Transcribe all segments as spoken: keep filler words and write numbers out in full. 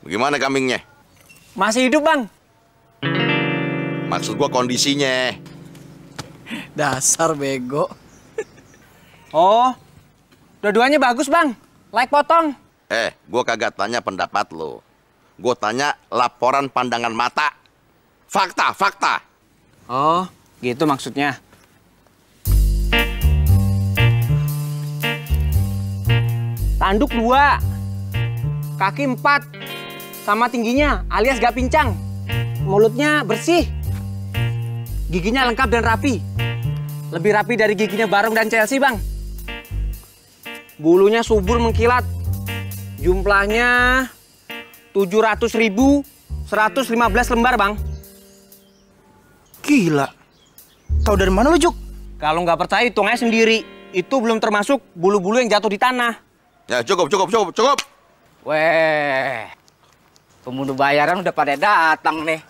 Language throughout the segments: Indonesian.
Bagaimana kambingnya? Masih hidup, Bang. Maksud gua kondisinya. Dasar bego. Oh, dua-duanya bagus, Bang. Like potong. Eh, gua kagak tanya pendapat lo. Gua tanya laporan pandangan mata. Fakta, fakta. Oh, gitu maksudnya. Tanduk dua, kaki empat, sama tingginya alias gak pincang. Mulutnya bersih, giginya lengkap dan rapi. Lebih rapi dari giginya Barong dan Chelsea, Bang. Bulunya subur mengkilat. Jumlahnya tujuh ratus ribu seratus lima belas lembar, Bang. Gila, tahu dari mana lu, Juk? Kalau nggak percaya, hitungnya sendiri. Itu belum termasuk bulu-bulu yang jatuh di tanah. Ya cukup, cukup, cukup, cukup. Weh, pembunuh bayaran udah pada datang nih.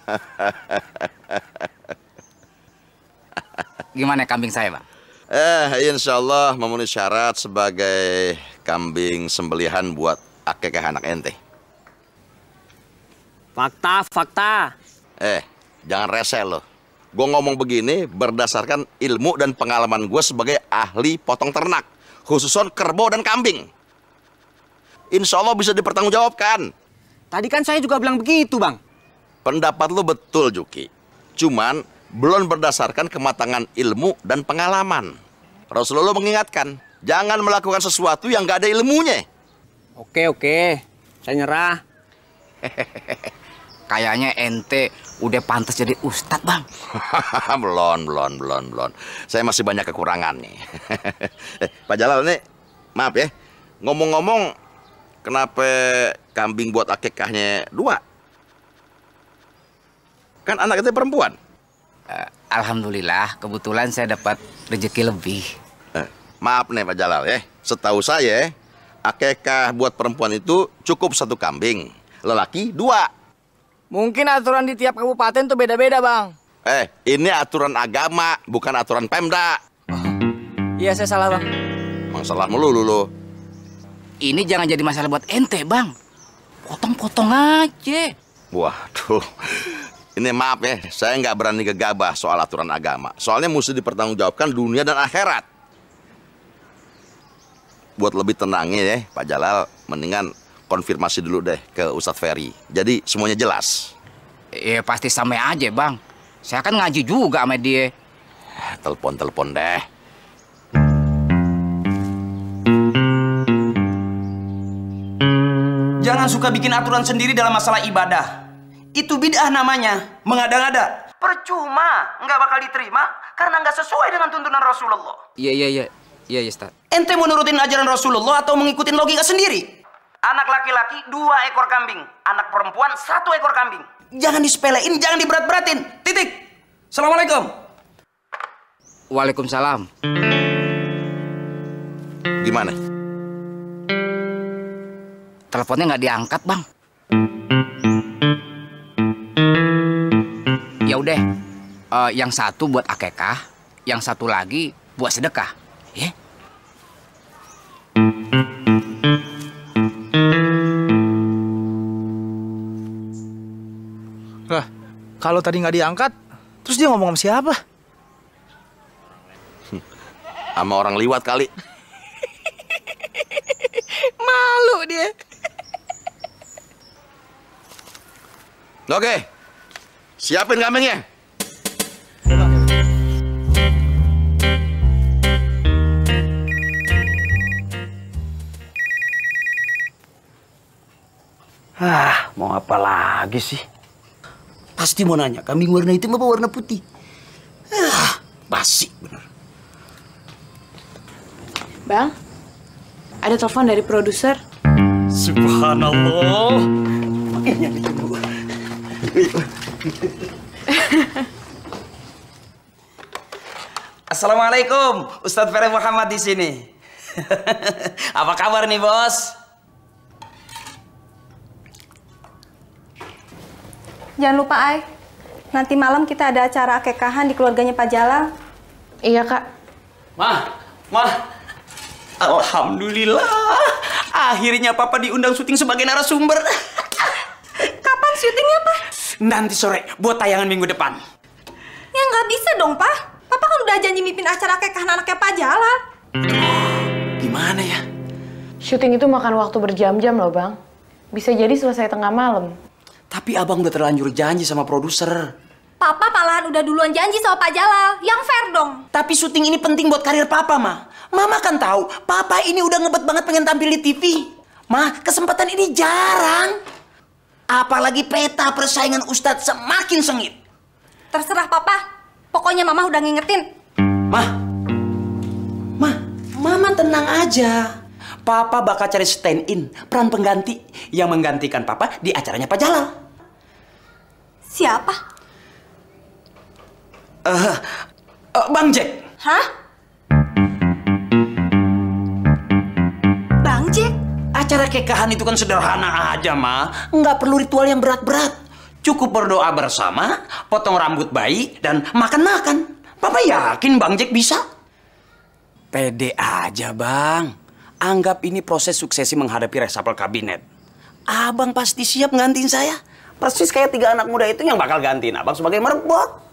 Gimana kambing saya, Bang? Eh, insya Allah memenuhi syarat sebagai kambing sembelihan buat akekah anak ente. Fakta, fakta. Eh, jangan rese loh. Gue ngomong begini berdasarkan ilmu dan pengalaman gue sebagai ahli potong ternak, khususnya kerbau dan kambing. Insya Allah bisa dipertanggungjawabkan. Tadi kan saya juga bilang begitu, Bang. Pendapat lu betul, Juki. Cuman belum berdasarkan kematangan ilmu dan pengalaman. Rasulullah mengingatkan, jangan melakukan sesuatu yang gak ada ilmunya. Oke, oke. Saya nyerah. Kayaknya ente udah pantas jadi ustadz, Bang. belum, belum, belum, belum. Saya masih banyak kekurangan nih. Pak Jalal, nih, maaf ya. Ngomong-ngomong, kenapa kambing buat akikahnya dua? Kan anak itu perempuan. Uh, Alhamdulillah, kebetulan saya dapat rezeki lebih. Uh, maaf nih Pak Jalal ya, setahu saya akikah buat perempuan itu cukup satu kambing, lelaki dua. Mungkin aturan di tiap kabupaten tuh beda-beda, Bang. Eh, ini aturan agama, bukan aturan Pemda. Iya, saya salah, Bang. Emang salah melulu lo. Ini jangan jadi masalah buat ente, Bang. Potong-potong aja. Waduh, ini maaf ya, saya nggak berani gegabah soal aturan agama. Soalnya mesti dipertanggungjawabkan dunia dan akhirat. Buat lebih tenangnya ya, Pak Jalal, mendingan konfirmasi dulu deh ke Ustadz Ferry. Jadi semuanya jelas. Ya pasti sama aja, Bang. Saya kan ngaji juga sama dia. Telepon-telepon deh. Jangan suka bikin aturan sendiri dalam masalah ibadah. Itu bid'ah namanya, mengada-ngada. Percuma, nggak bakal diterima karena nggak sesuai dengan tuntunan Rasulullah. Iya, iya, iya. Iya, iya, Ustaz. Ente mau nurutin ajaran Rasulullah atau mengikutin logika sendiri? Anak laki-laki dua ekor kambing, anak perempuan satu ekor kambing. Jangan disepelein, jangan diberat-beratin. Titik. Assalamualaikum. Waalaikumsalam. Gimana? Teleponnya nggak diangkat, Bang. Ya udah, uh, yang satu buat akekah, yang satu lagi buat sedekah, ya? Yeah? Lah, kalau tadi nggak diangkat, terus dia ngomong sama siapa? Hmm, sama orang liwat kali. Malu dia. Oke, siapin kambingnya. Ah, mau apa lagi sih? Pasti mau nanya kambing warna hitam apa warna putih. Ah, basi bener. Bang, ada telepon dari produser. Subhanallah. Makanya ditunggu. Assalamualaikum, Ustadz Ferry Muhammad di sini. Apa kabar nih, Bos? Jangan lupa, Ay. Nanti malam kita ada acara akekahan di keluarganya Pak Jalal. Iya, Kak. Mah, Mah. Alhamdulillah. Akhirnya Papa diundang syuting sebagai narasumber. nanti sore buat tayangan minggu depan. Ya nggak bisa dong, Pak. Papa kan udah janji mimpin acara kekahan anaknya Pak Jalal. Gimana ya? Syuting itu makan waktu berjam-jam loh, Bang. Bisa jadi selesai tengah malam. Tapi Abang udah terlanjur janji sama produser. Papa malahan udah duluan janji sama Pak Jalal, yang fair dong. Tapi syuting ini penting buat karir Papa, Ma. Mama kan tahu, Papa ini udah ngebet banget pengen tampil di T V. Ma, kesempatan ini jarang. Apalagi peta persaingan Ustadz semakin sengit. Terserah Papa, pokoknya Mama udah ngingetin. Ma, Ma, Mama tenang aja. Papa bakal cari stand-in, peran pengganti yang menggantikan Papa di acaranya Pak Jalal. Siapa? Uh, uh, Bang Jack. Hah? Bang Jack? Acara kekahan itu kan sederhana aja, Ma. Nggak perlu ritual yang berat-berat. Cukup berdoa bersama, potong rambut bayi, dan makan-makan. Papa yakin Bang Jack bisa. Pede aja, Bang. Anggap ini proses suksesi menghadapi resapel kabinet. Abang pasti siap gantiin saya. Persis kayak tiga anak muda itu yang bakal gantiin Abang sebagai merebut.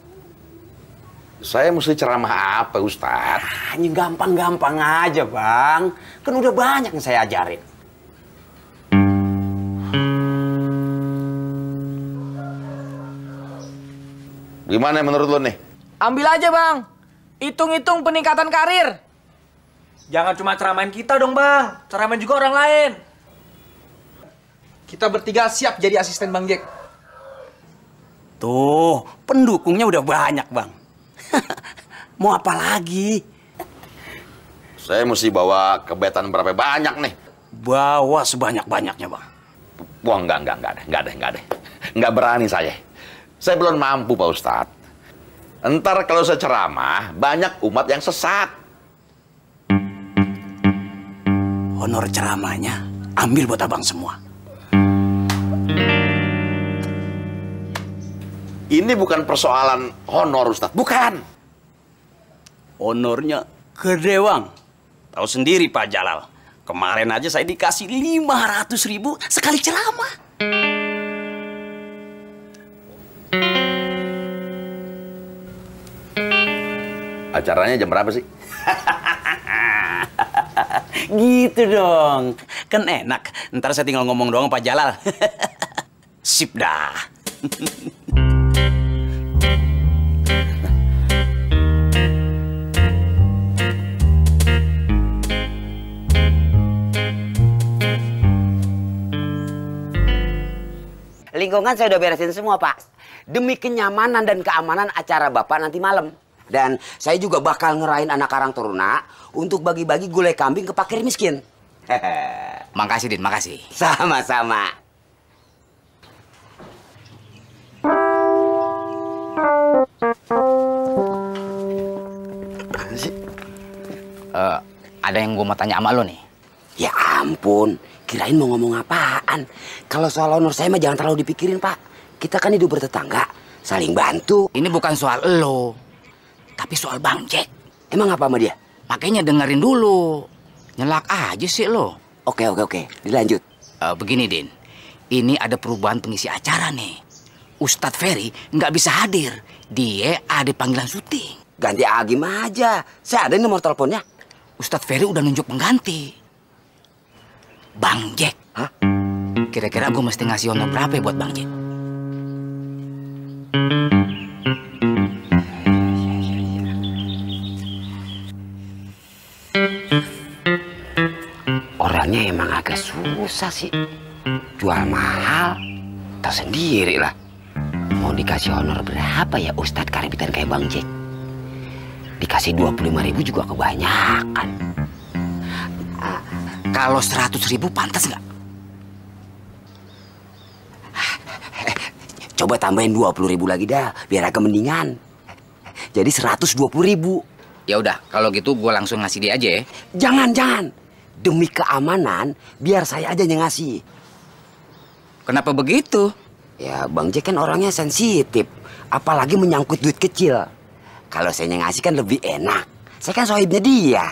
Saya mesti ceramah apa, Ustadz? Ini gampang-gampang aja, Bang. Kan udah banyak yang saya ajarin. Gimana menurut lo nih? Ambil aja, Bang. Hitung-hitung peningkatan karir. Jangan cuma ceramahin kita dong, Bang. Ceramahin juga orang lain. Kita bertiga siap jadi asisten Bang Jack. Tuh, pendukungnya udah banyak, Bang. Mau apa lagi? Saya mesti bawa kebetan berapa banyak nih? Bawa sebanyak-banyaknya, Bang. Wah, enggak, enggak, enggak ada, enggak ada, enggak ada. Enggak berani saya. Saya belum mampu, Pak Ustadz. Entar kalau saya ceramah, banyak umat yang sesat. Honor ceramahnya, ambil buat Abang semua. Ini bukan persoalan honor, Ustadz. Bukan. Honornya gede, Bang. Tahu sendiri Pak Jalal. Kemarin aja saya dikasih lima ratus ribu sekali ceramah. Acaranya jam berapa sih? Gitu dong. Kan enak. Ntar saya tinggal ngomong doang Pak Jalal. Sip dah. Lingkungan saya udah beresin semua, Pak. Demi kenyamanan dan keamanan acara Bapak nanti malam. Dan saya juga bakal ngerahin anak karang Toruna untuk bagi-bagi gulai kambing ke pakir miskin. Makasih, Din. Makasih. Sama-sama. Uh, ada yang gue mau tanya sama lo nih. Ya ampun. Kirain mau ngomong apaan. Kalau soal honor saya mah jangan terlalu dipikirin, Pak. Kita kan hidup bertetangga, saling bantu. Ini bukan soal elo, tapi soal Bang Jack. Emang apa sama dia? Makanya dengerin dulu. Nyelak aja sih lo. Oke, oke, oke. Dilanjut. Uh, begini, Din. Ini ada perubahan pengisi acara nih. Ustadz Ferry nggak bisa hadir. Dia ada panggilan syuting. Ganti Agim aja. Saya ada nomor teleponnya. Ustadz Ferry udah nunjuk pengganti. Bang Jack, hah? Kira-kira gue mesti ngasih honor berapa ya buat Bang Jack? Orangnya emang agak susah sih. Jual mahal, tau sendiri lah. Mau dikasih honor berapa ya Ustadz karibitan kayak Bang Jack? Dikasih dua puluh lima ribu juga kebanyakan. Kalau seratus ribu pantas nggak? Coba tambahin dua puluh ribu lagi dah, biar agak mendingan. Jadi seratus dua puluh ribu. Ya udah, kalau gitu gue langsung ngasih dia aja ya. Jangan, jangan. Demi keamanan, biar saya aja yang ngasih. Kenapa begitu? Ya Bang Jack kan orangnya sensitif, apalagi menyangkut duit kecil. Kalau saya yang ngasih kan lebih enak. Saya kan sohibnya dia.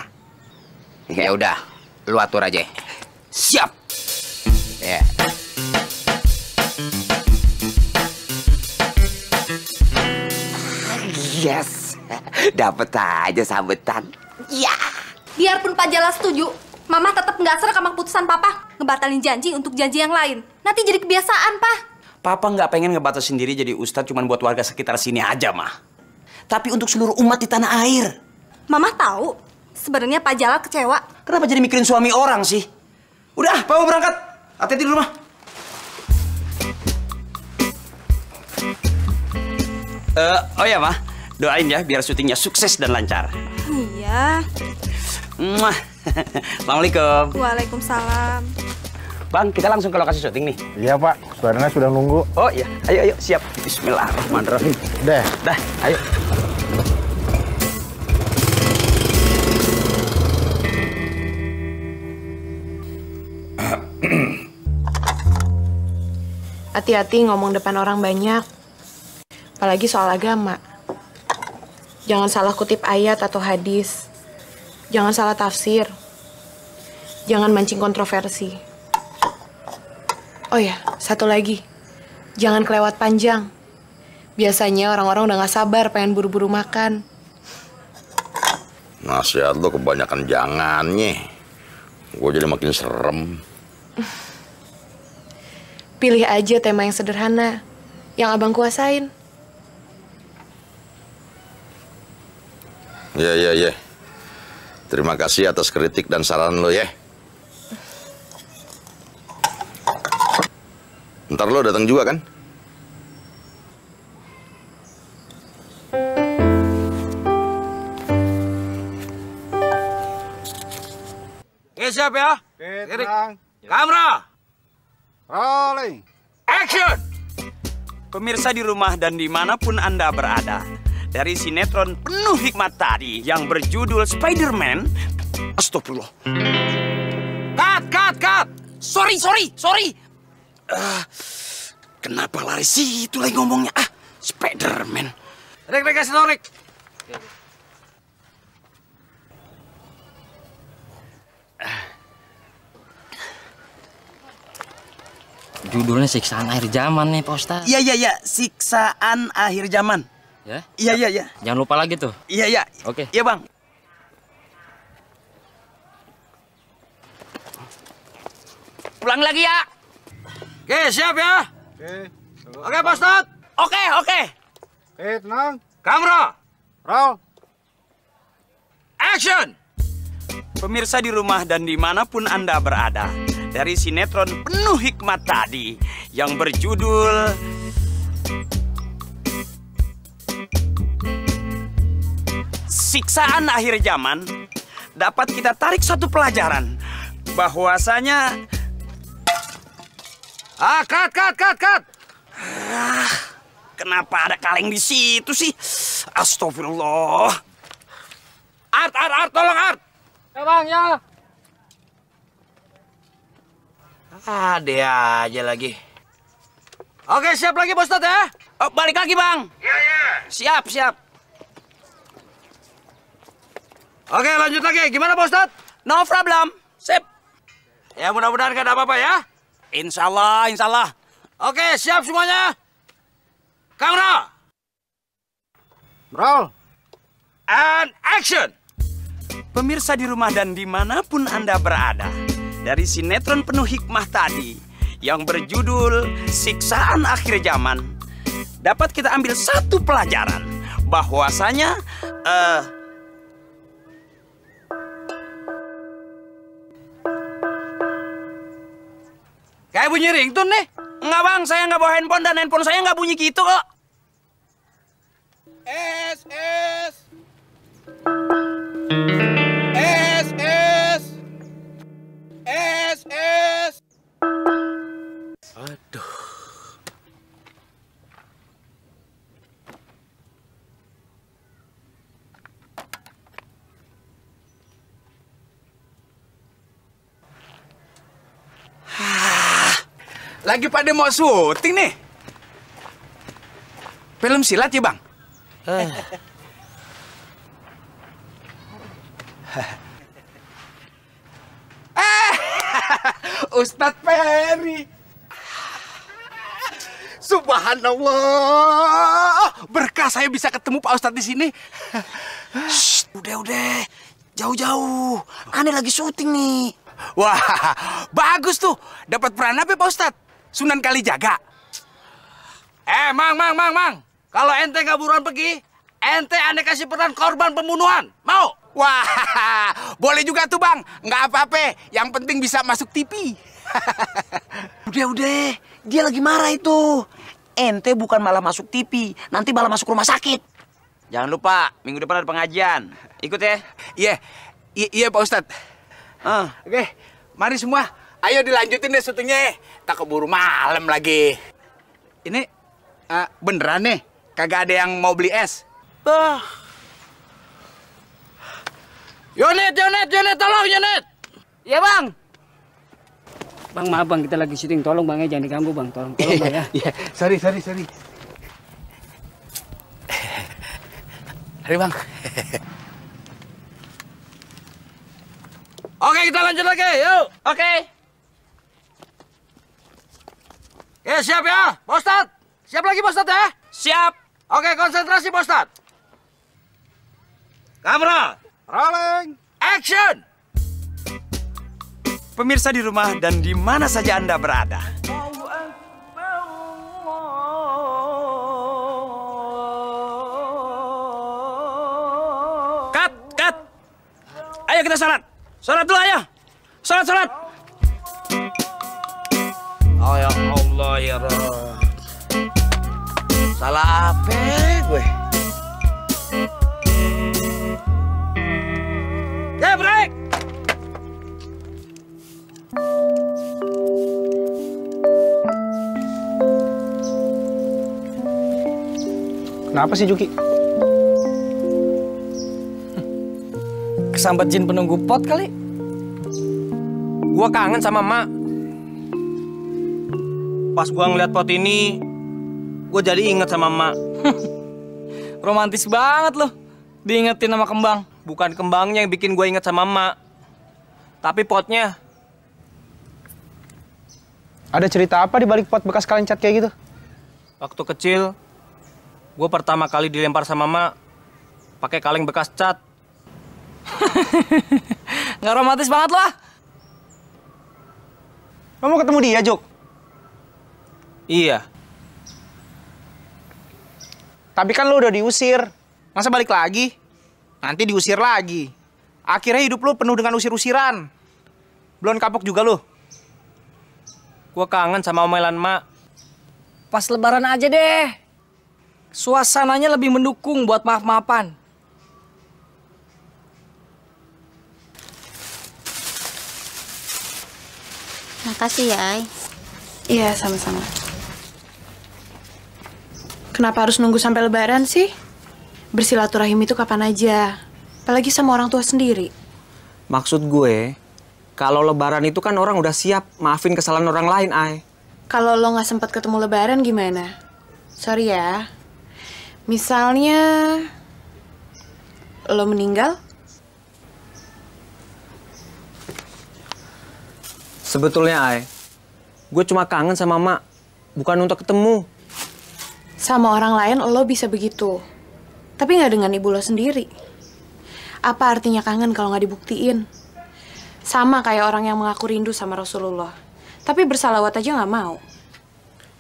Ya udah. Lu atur aja. Siap. Ya. Yeah. Yes, dapat aja sambutan. Ya. Yeah. Biarpun Pak Jalal setuju, Mama tetap nggak serah sama keputusan Papa ngebatalin janji untuk janji yang lain. Nanti jadi kebiasaan, Pak. Papa nggak pengen ngebatasin diri jadi ustadz cuma buat warga sekitar sini aja, Mah. Tapi untuk seluruh umat di tanah air. Mama tahu. Sebenarnya Pak Jalal kecewa. Kenapa jadi mikirin suami orang sih? Udah, Papa berangkat. Hati-hati di rumah. Uh, oh ya, Ma. Doain ya biar syutingnya sukses dan lancar. Iya. Muah. Assalamualaikum. Waalaikumsalam. Bang, kita langsung ke lokasi syuting nih. Iya, Pak. Saudara sudah nunggu. Oh iya. Ayo, ayo. Siap. Bismillahirrahmanirrahim. Dah. Dah. Ayo. Hati-hati ngomong depan orang banyak. Apalagi soal agama. Jangan salah kutip ayat atau hadis. Jangan salah tafsir. Jangan mancing kontroversi. Oh ya, satu lagi. Jangan kelewat panjang. Biasanya orang-orang udah gak sabar pengen buru-buru makan. Nasihat lo kebanyakan jangannya. Gue jadi makin serem. Pilih aja tema yang sederhana. Yang abang kuasain. Ya, ya, ya. Terima kasih atas kritik dan saran lo, ya. Ntar lo datang juga, kan? Oke, siap ya? Terang. Kamera. Rolling. Action! Pemirsa di rumah dan dimanapun Anda berada, dari sinetron penuh hikmat tadi yang berjudul Spider-Man. Astagfirullah. Cut, cut, cut. Sorry, sorry, sorry. Uh, kenapa lari situ lagi ngomongnya? Ah, Spider-Man. Rek, rek, kasih rek. Uh. Judulnya Siksaan Akhir Zaman nih, Pak Ustadz. Iya, iya, iya. Siksaan Akhir Zaman. Ya? Iya, iya, iya. Jangan lupa lagi tuh. Iya, iya. Oke. Iya, Bang. Pulang lagi ya. Oke, siap ya. Oke. Oke, Pak Ustadz. Oke, oke. Oke, tenang. Kamera. Roll. Action. Pemirsa di rumah dan dimanapun Anda berada, dari sinetron penuh hikmat tadi yang berjudul Siksaan Akhir Zaman, dapat kita tarik satu pelajaran bahwasanya ah cut cut cut cut ah, kenapa ada kaleng di situ sih? Astagfirullah. Art art art tolong art. Ya Bang ya. Ada aja lagi. Oke, siap lagi Pak Ustadz ya. Oh, balik lagi Bang. Iya iya. Siap siap. Oke, lanjut lagi. Gimana, Pak Ustadz? No problem. Sip. Ya, mudah-mudahan gak ada apa-apa ya. Insya Allah, insya Allah. Oke, siap semuanya. Kamera. Roll. And action. Pemirsa di rumah dan dimanapun Anda berada, dari sinetron penuh hikmah tadi, yang berjudul Siksaan Akhir Zaman, dapat kita ambil satu pelajaran. Bahwasanya... Uh, kayak bunyi ringtone nih. Enggak Bang, saya nggak bawa handphone dan handphone saya nggak bunyi gitu kok. S S S S S S. Aduh. Lagi pada mau syuting nih. Film silat ya, Bang? Uh. Ustadz Ferry. Subhanallah, berkah saya bisa ketemu Pak Ustadz di sini. Shh, udah udah, jauh-jauh. Ane lagi syuting nih. Wah, bagus tuh. Dapat peran apa Pak Ustadz? Sunan Kalijaga. Eh, mang, mang, mang, mang. Kalau ente nggak buruan pergi, ente ane kasih peran korban pembunuhan. Mau? Wah, boleh juga tuh bang. Nggak apa-apa. Yang penting bisa masuk T V. Udah, udah. Dia lagi marah itu. Ente bukan malah masuk T V, nanti malah masuk rumah sakit. Jangan lupa, minggu depan ada pengajian. Ikut ya? Iya, yeah. Iya Pak Ustadz. Uh. Oke, okay. Mari semua. Ayo dilanjutin deh syutingnya. Tak keburu malam lagi. Ini uh, beneran nih, kagak ada yang mau beli es. Uh. Unit, unit, unit, tolong unit. Iya bang. Bang, maaf bang, kita lagi syuting. Tolong bang, jangan diganggu bang. Tolong, tolong bang ya. Iya, sorry, sorry, sorry. Mari bang. Oke, kita lanjut lagi, yuk. Oke. Ya, siap ya, Pak Ustadz. Siap lagi, Pak Ustadz ya. Siap. Oke, konsentrasi, Pak Ustadz. Kamera. Rolling. Action. Pemirsa di rumah dan di mana saja Anda berada, cut, cut. Ayo kita sholat. Sholat dulu ayo. Sholat, sholat. Oh ya Allah ya Rob. Salah apa gue? Ya break. Kenapa sih Juki? Kesambat jin penunggu pot kali. Gua kangen sama mak. Pas gua ngeliat pot ini, gua jadi inget sama mak. Romantis banget loh, diingetin sama kembang. Bukan kembangnya yang bikin gua inget sama mak, tapi potnya. Ada cerita apa di balik pot bekas kalencat kayak gitu? Waktu kecil, gue pertama kali dilempar sama mak pakai kaleng bekas cat. Nggak romantis banget loh. Lo mau ketemu dia, Jok? Iya. Tapi kan lo udah diusir. Masa balik lagi? Nanti diusir lagi. Akhirnya hidup lo penuh dengan usir-usiran. Belum kapok juga lo. Gue kangen sama omelan mak. Pas lebaran aja deh. Suasananya lebih mendukung buat maaf-maafan. Makasih ya, Ay. Iya, sama-sama. Kenapa harus nunggu sampai lebaran sih? Bersilaturahim itu kapan aja. Apalagi sama orang tua sendiri. Maksud gue, kalau lebaran itu kan orang udah siap maafin kesalahan orang lain, Ay. Kalau lo nggak sempat ketemu lebaran gimana? Sorry ya. Misalnya lo meninggal? Sebetulnya, Ay, gue cuma kangen sama mak, bukan untuk ketemu. Sama orang lain lo bisa begitu, tapi nggak dengan ibu lo sendiri. Apa artinya kangen kalau nggak dibuktiin? Sama kayak orang yang mengaku rindu sama Rasulullah, tapi bersalawat aja nggak mau.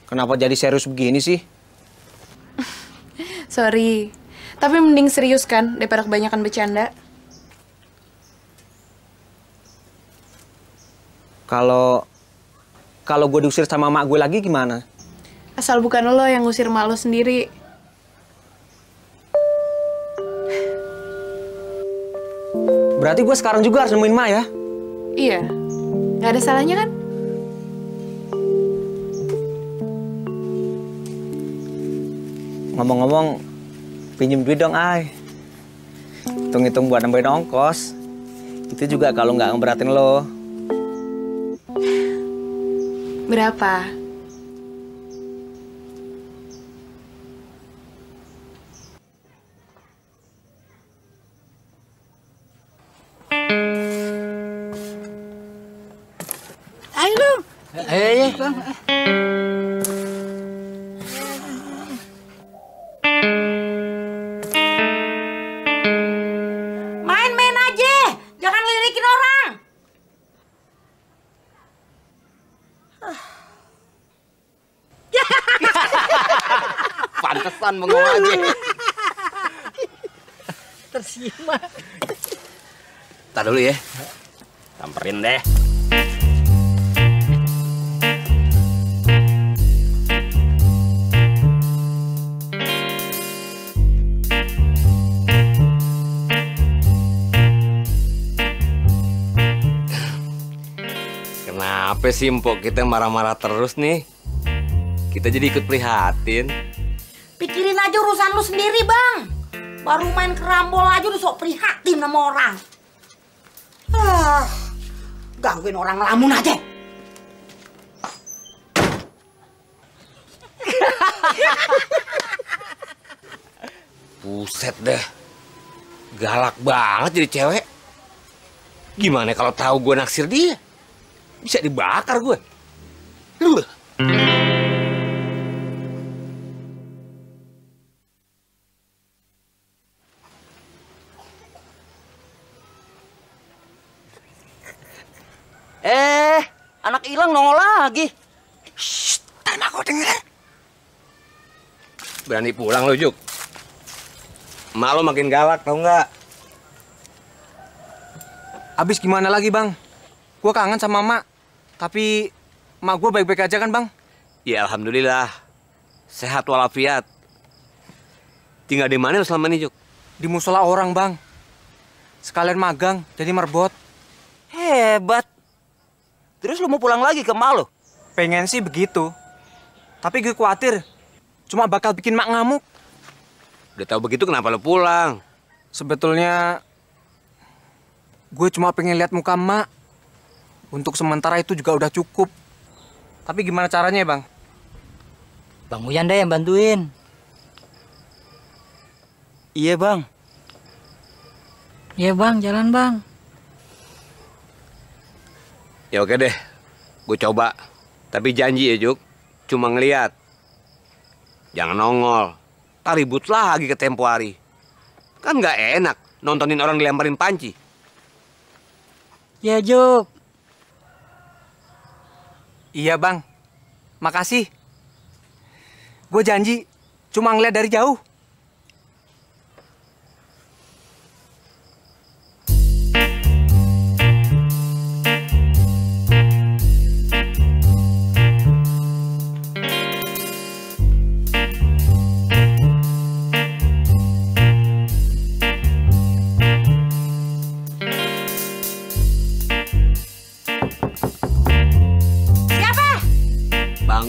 Kenapa jadi serius begini sih? Sorry, tapi mending serius kan daripada kebanyakan bercanda. Kalau kalau gue diusir sama mak gue lagi gimana? Asal bukan lo yang ngusir mak lo sendiri. Berarti gue sekarang juga harus nemuin mak ya? Iya, nggak ada salahnya kan? Ngomong-ngomong, pinjem duit dong, Ay. Hitung-hitung buat nambahin ongkos. Itu juga kalau nggak ngeberatin lo. Berapa? Ayo, ayo, ayo, ayo. Pantesan bengong aja. Tersimak. Ntar dulu ya. Samperin deh. Kenapa sih Mpok kita marah-marah terus nih? Kita jadi ikut prihatin. Pikirin aja urusan lu sendiri, Bang. Baru main kerambol aja udah sok prihatin sama orang. Ah, gangguin orang lamun aja. Buset deh. Galak banget jadi cewek. Gimana kalau tahu gue naksir dia? Bisa dibakar gue. Lu. Eh, anak hilang nongol lagi. Shh, tanah kau denger. Berani pulang lu, Juk. Emak lu makin galak, tau nggak? Abis gimana lagi, Bang? Gue kangen sama Mak. Tapi emak gue baik-baik aja kan, Bang? Ya, alhamdulillah. Sehat walafiat. Tinggal di mana selama ini, Juk? Di musola orang, Bang. Sekalian magang, jadi merbot. Hebat. Terus lu mau pulang lagi ke emak lo? Pengen sih begitu. Tapi gue khawatir. Cuma bakal bikin mak ngamuk. Udah tahu begitu kenapa lu pulang? Sebetulnya gue cuma pengen lihat muka emak. Untuk sementara itu juga udah cukup. Tapi gimana caranya ya, Bang? Bang Uyan deh yang bantuin. Iya, Bang. Iya, Bang. Jalan, Bang. Ya oke deh, gue coba. Tapi janji ya, Juk. Cuma ngeliat. Jangan nongol. Ntar ribut lagi ke tempo hari. Kan nggak enak nontonin orang dilemparin panci. Ya, Juk. Iya, Bang. Makasih. Gue janji. Cuma ngeliat dari jauh.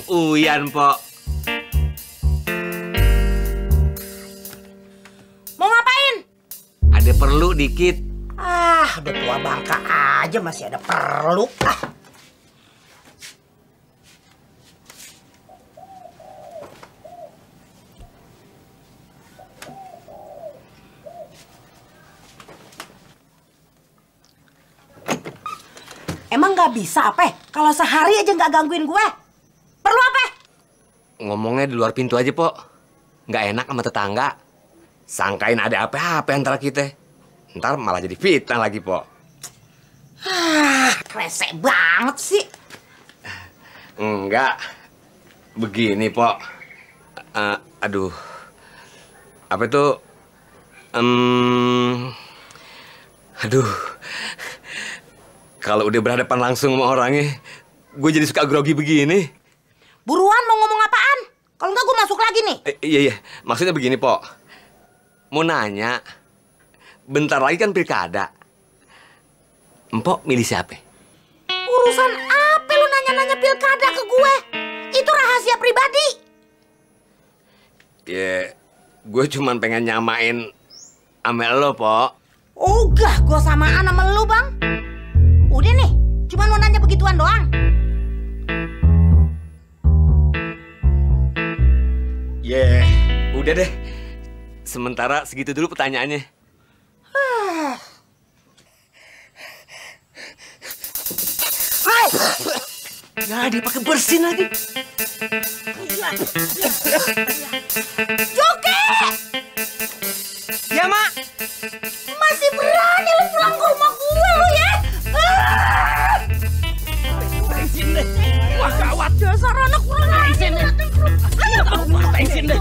Uyan, Pok. Mau ngapain? Ada perlu dikit. Ah, udah tua bangka aja masih ada perlu. Ah. Emang nggak bisa apa? Kalau sehari aja nggak gangguin gue? Perlu apa? Ngomongnya di luar pintu aja, Pok. Nggak enak sama tetangga. Sangkain ada apa-apa antara kita. Ntar malah jadi fitnah lagi, Pok. Ah, kresek banget sih. Enggak. Begini, Pok. Uh, aduh. Apa itu? Um, aduh. Kalau udah berhadapan langsung sama orangnya, gue jadi suka grogi begini. Buruan mau ngomong apaan? Kalau enggak gue masuk lagi nih. Eh, iya, iya. Maksudnya begini, Pok. Mau nanya. Bentar lagi kan pilkada. Empok milih siapa? Urusan apa lu nanya-nanya pilkada ke gue? Itu rahasia pribadi. Ya, gue cuman pengen nyamain sama lo, Pok. Ogah, gue samaan sama lo, Bang. Udah nih, cuman mau nanya begituan doang. Yeah, udah deh. Sementara segitu dulu pertanyaannya. Ya, dia pakai bersin lagi. Juki! Ya, Mak. Masih berani lu pulang ke rumah gue lu ya? Wah, gawat. Dasar anak kurang ajar. Ayo, kamu ngatain sini.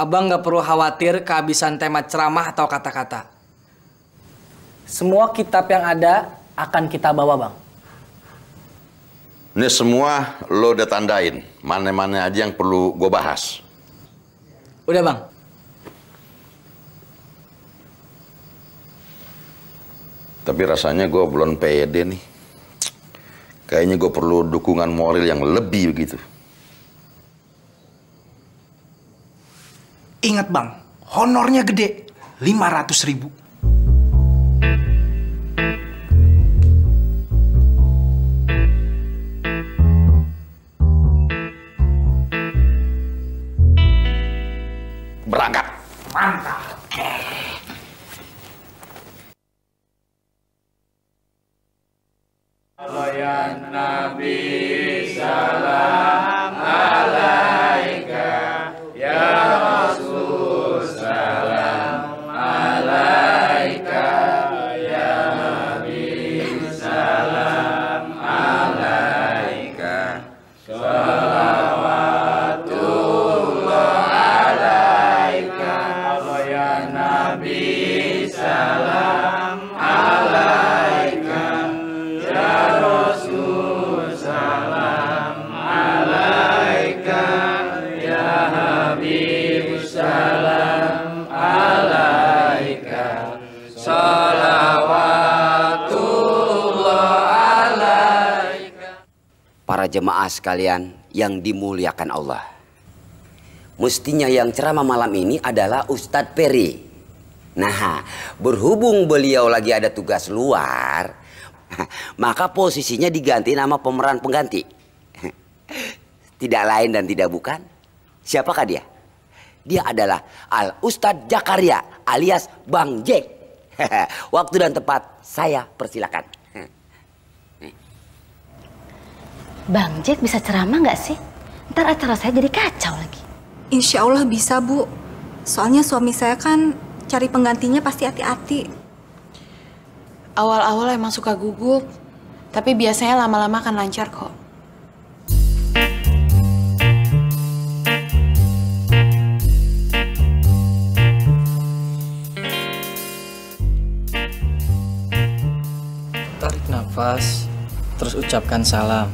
Abang nggak perlu khawatir kehabisan tema ceramah atau kata-kata. Semua kitab yang ada akan kita bawa, Bang. Ini semua lo udah tandain. Mana-mana aja yang perlu gue bahas. Udah, Bang. Tapi rasanya gue belum pede nih. Kayaknya gue perlu dukungan moral yang lebih begitu. Ingat, Bang. Honornya gede. lima ratus ribu. Berangkat. Mantap. Halo ya Nabi, salam alaika. Ya Rasul, salam alaika. Ya Nabi, salam alaika. Jemaah sekalian yang dimuliakan Allah, mestinya yang ceramah malam ini adalah Ustadz Ferry. Nah, berhubung beliau lagi ada tugas luar, maka posisinya diganti nama pemeran pengganti. Tidak lain dan tidak bukan, siapakah dia? Dia adalah Al Ustadz Jakaria alias Bang Jack. Waktu dan tempat saya persilakan. Bang Jack bisa ceramah nggak sih? Ntar acara saya jadi kacau lagi. Insya Allah bisa, Bu. Soalnya suami saya kan cari penggantinya pasti hati-hati. Awal-awal emang suka gugup, tapi biasanya lama-lama akan lancar kok. Tarik nafas, terus ucapkan salam.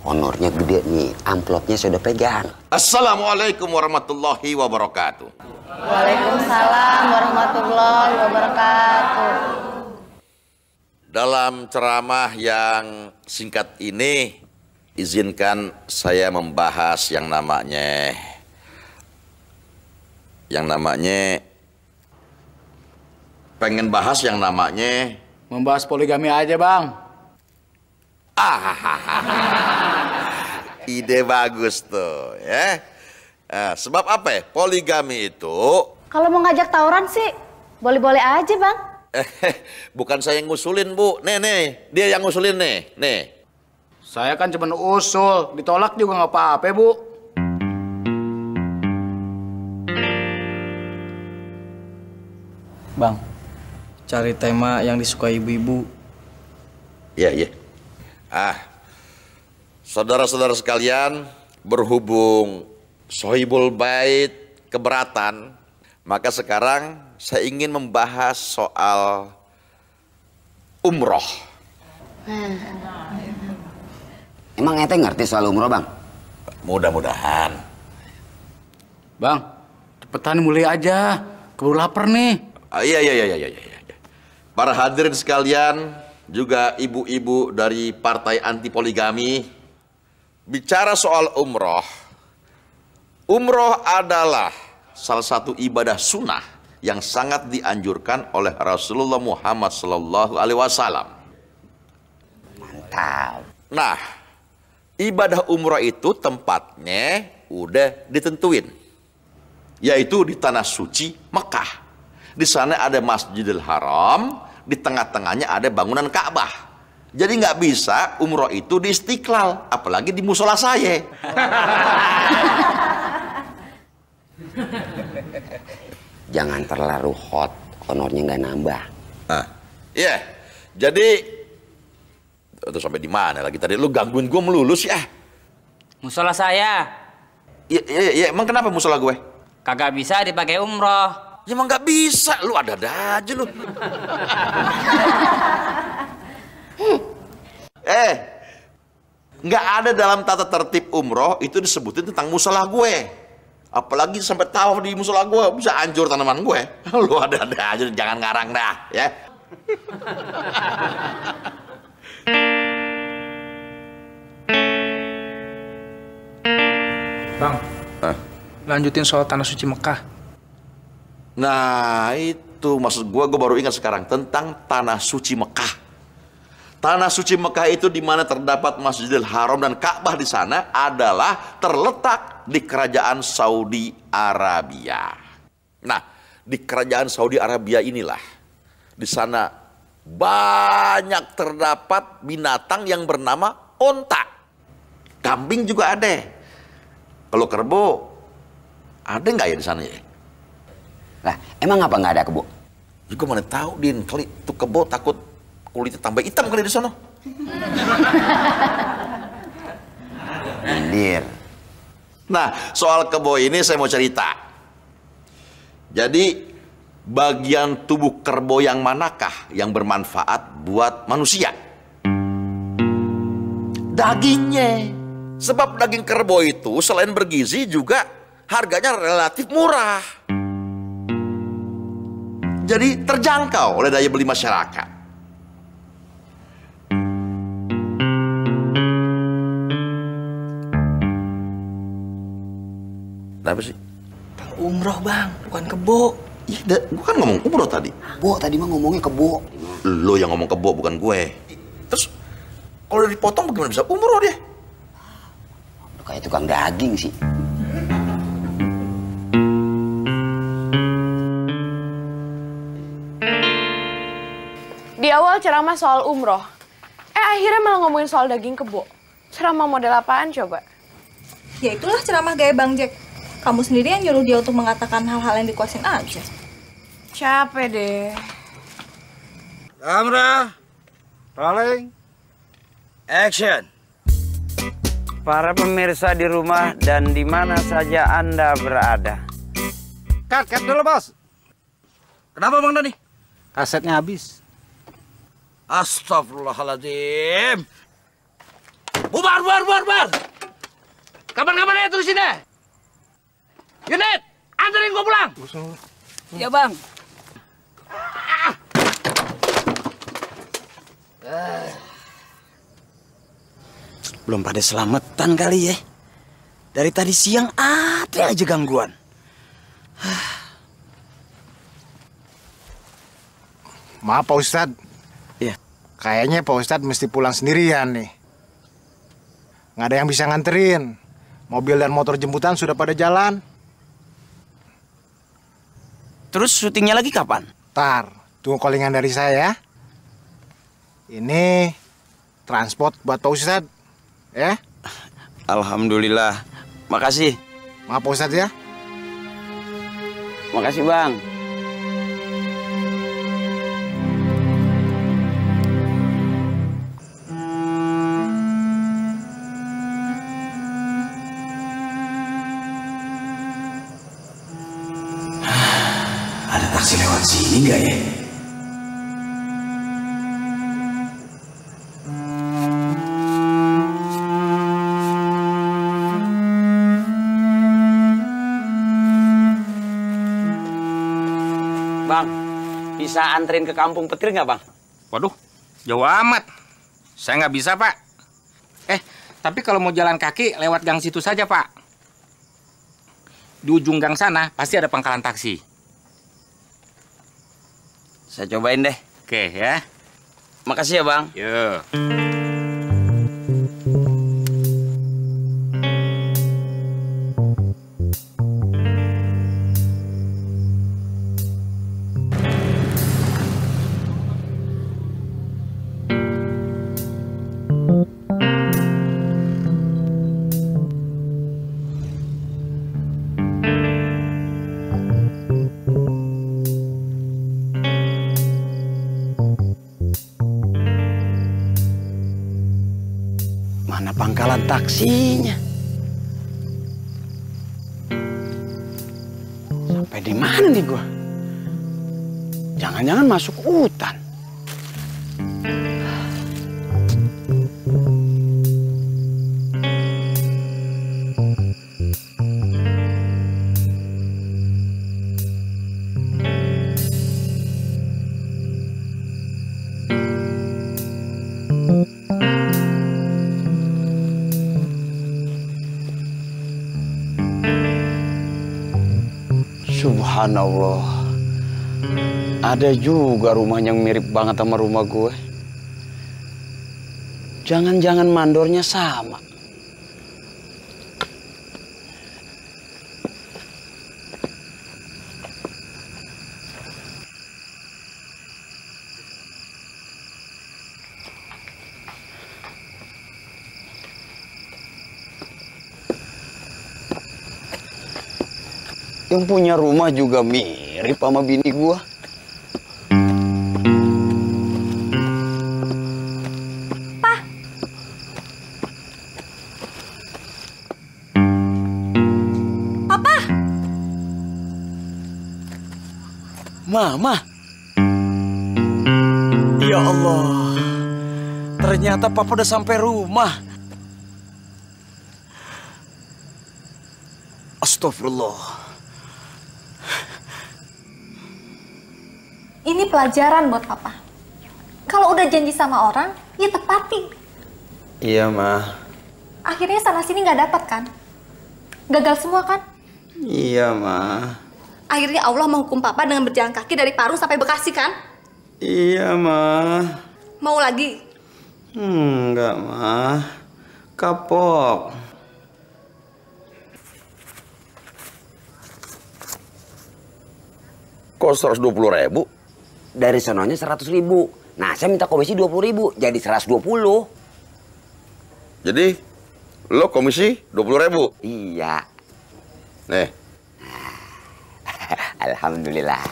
Honornya gede nih, amplopnya sudah pegang. Assalamualaikum warahmatullahi wabarakatuh. Waalaikumsalam warahmatullahi wabarakatuh. Dalam ceramah yang singkat ini, izinkan saya membahas yang namanya yang namanya pengen bahas yang namanya membahas poligami aja, Bang. Ah. Ide bagus tuh, ya. Nah, sebab apa ya? Poligami itu... Kalau mau ngajak tawuran sih, boleh-boleh aja, Bang. Eh, bukan saya yang ngusulin, Bu. Nih, nih. Dia yang ngusulin, nih. Nih. Saya kan cuma usul. Ditolak juga nggak apa-apa, Bu. Bang, cari tema yang disukai ibu-ibu. Iya, iya. Ah. Saudara-saudara sekalian, berhubung Sohibul Bait keberatan, maka sekarang saya ingin membahas soal umroh. Emang ente ngerti soal umroh, Bang? Mudah-mudahan. Bang, cepetan mulai aja, keburu lapar nih. Ah, iya, iya, iya, iya, iya. Para hadirin sekalian, juga ibu-ibu dari partai anti poligami. Bicara soal umroh, umroh adalah salah satu ibadah sunnah yang sangat dianjurkan oleh Rasulullah Muhammad shallallahu alaihi wasallam. Mantap. Nah, ibadah umroh itu tempatnya udah ditentuin, yaitu di tanah suci Mekah. Di sana ada Masjidil Haram, di tengah-tengahnya ada bangunan Ka'bah. Jadi nggak bisa umroh itu di Istiqlal, apalagi di musola saya. Jangan terlalu hot, honornya nggak nambah. Nah, iya. Yeah. Jadi, itu sampai di mana lagi tadi? Lu gangguin gue melulu sih ah. Musola saya. Iya, iya, iya. Emang kenapa musola gue? Kagak bisa dipakai umroh. Ya, emang nggak bisa. Lu ada-ada aja lu. Eh, nggak ada dalam tata tertib umroh itu disebutin tentang musola gue. Apalagi sampai tawaf di musola gue bisa hancur tanaman gue. Lu ada-ada aja, jangan ngarang dah, ya. Bang, eh? lanjutin soal tanah suci Mekah. Nah, itu maksud gue, gue baru ingat sekarang tentang tanah suci Mekah. Tanah suci Mekah itu di mana terdapat Masjidil Haram dan Ka'bah di sana adalah terletak di Kerajaan Saudi Arabia. Nah, di Kerajaan Saudi Arabia inilah di sana banyak terdapat binatang yang bernama onta. Kambing juga ada. Kalau kerbau ada nggak ya di sana ya? Lah, emang apa nggak ada kebo? Gue mana tahu Din, kali tuh kebo takut kulitnya tambah hitam kali di sana. Andir. Nah, soal kebo ini saya mau cerita. Jadi, bagian tubuh kerbau yang manakah yang bermanfaat buat manusia? Dagingnya. Sebab daging kerbau itu selain bergizi juga harganya relatif murah. Jadi terjangkau oleh daya beli masyarakat. Apa sih? Umroh bang, bukan kebo. Ih, gue kan ngomong umroh tadi. Bo, tadi mah ngomongnya kebo. Lo yang ngomong kebo, bukan gue. Terus, kalau udah dipotong bagaimana bisa umroh dia? Lo kayak tukang daging sih. Di awal ceramah soal umroh. Eh, akhirnya malah ngomongin soal daging kebo. Ceramah model apaan coba? Ya itulah ceramah gaya Bang Jack. Kamu sendiri yang nyuruh dia untuk mengatakan hal-hal yang dikuasain aja. Capek deh. Kamera, rolling, action. Para pemirsa di rumah dan di mana saja Anda berada. Cut, cut dulu bos. Kenapa Bang Dani? Kasetnya habis. Astagfirullahaladzim. Bubar, bubar, bubar, bubar. Kapan-kapan ya terusin deh. Unit, anterin gue pulang. Iya bang. Ah. Ah. Belum pada selamatan kali ya. Dari tadi siang ada aja gangguan. Ah. Maaf Pak Ustadz. Iya. Kayaknya Pak Ustadz mesti pulang sendirian nih. Nggak ada yang bisa nganterin. Mobil dan motor jemputan sudah pada jalan. Terus syutingnya lagi kapan? Ntar, tunggu callingan dari saya. Ini transport buat Pak Ustadz, ya? Alhamdulillah, makasih. Maaf Pak Ustadz ya. Makasih Bang. Sini enggak ya? Bang, bisa anterin ke Kampung Petir nggak Bang? Waduh, jauh amat. Saya nggak bisa Pak. Eh, tapi kalau mau jalan kaki lewat gang situ saja Pak. Di ujung gang sana pasti ada pangkalan taksi. Saya cobain deh. Oke ya. Makasih ya Bang. Yo. Mana pangkalan taksinya? Sampai di mana nih gua? Jangan-jangan masuk hutan. Subhanallah, ada juga rumah yang mirip banget sama rumah gue. Jangan-jangan mandornya sama. Yang punya rumah juga mirip sama bini gua. Pa. Papa. Mama. Ya Allah. Ternyata Papa udah sampai rumah. Astagfirullah. Ini pelajaran buat Papa. Kalau udah janji sama orang, ya tepati. Iya, Ma. Akhirnya sana-sini nggak dapat, kan? Gagal semua, kan? Iya, Ma. Akhirnya Allah menghukum Papa dengan berjalan kaki dari Parung sampai Bekasi, kan? Iya, Ma. Mau lagi? Hmm, enggak, Ma. Kapok. Kok seratus dua puluh ribu? Dari sononya seratus ribu. Nah, saya minta komisi dua puluh ribu, jadi seratus dua puluh. Jadi, lo komisi dua puluh ribu? Iya. Nih. Alhamdulillah.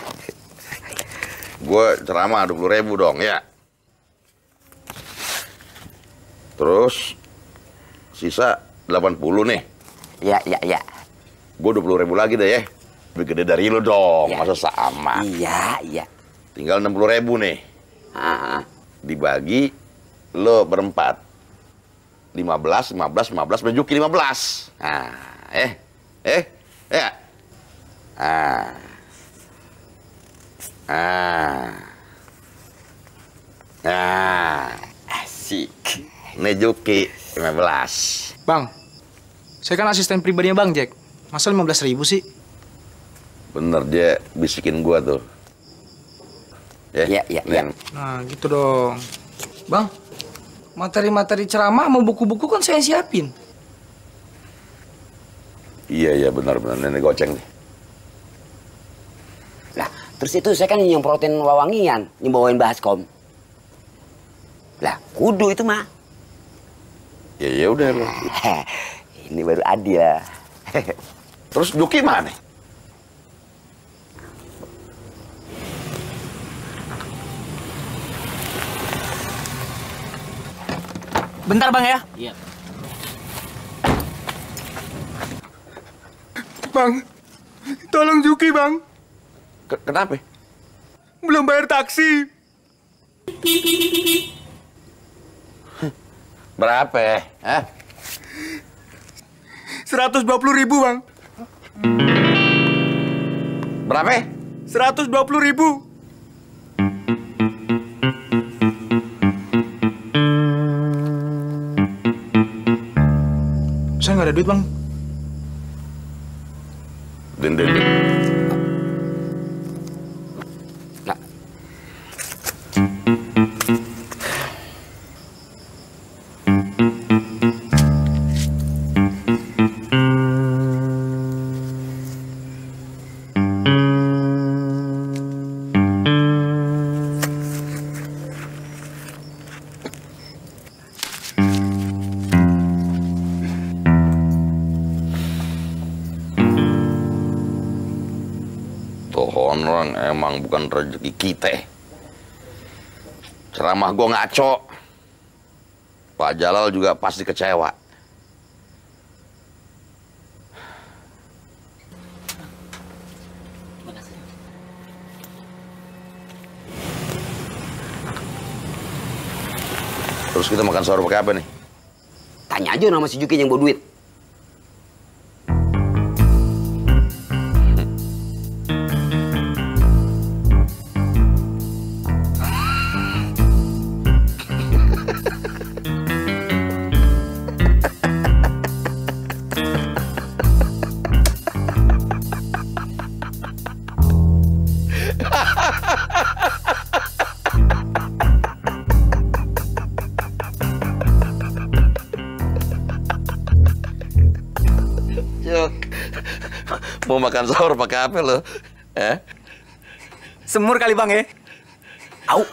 Gue ceramah dua puluh ribu dong, ya? Terus, sisa delapan puluh nih. Iya, iya, iya. Gue dua puluh ribu lagi deh, ya. Lebih gede dari lo dong, ya. Masa sama? Iya, iya. Tinggal enam puluh ribu nih. Ha-ha. Dibagi lo berempat. lima belas, lima belas, lima belas, menjuki lima belas. Nah, eh, eh, eh. Ah. Ah. Ah. Asik. Nejuki lima belas. Bang, saya kan asisten pribadinya Bang Jack. Masa lima belas ribu sih? Bener, dia bisikin gua tuh. Iya, iya, iya. Nah, gitu dong. Bang, materi-materi ceramah sama buku-buku kan saya siapin. Iya, iya, benar-benar. Nenek goceng nih. Lah, terus itu saya kan nyemprotin wawangian, nyembawain bahaskom. Lah, kudu itu, Ma. Ya, ya udah. Ini baru adil. Terus Juki mana? Bentar, Bang, ya? Iya. Bang, tolong Juki, Bang. Kenapa? Belum bayar taksi. Berapa? Hah? seratus dua puluh ribu, Bang. Berapa? seratus dua puluh ribu. Saya nggak ada duit, Bang. Den, den, den. Nah. Emang bukan rezeki kita. Ceramah gue ngaco. Pak Jalal juga pasti kecewa. Terus kita makan sahur pakai apa nih? Tanya aja nama si Juki yang bawa duit. Mau makan sahur pakai apa lo? Eh? Semur kali bang ya? Au!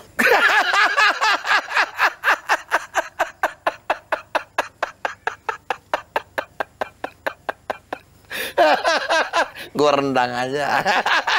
Gue rendang aja.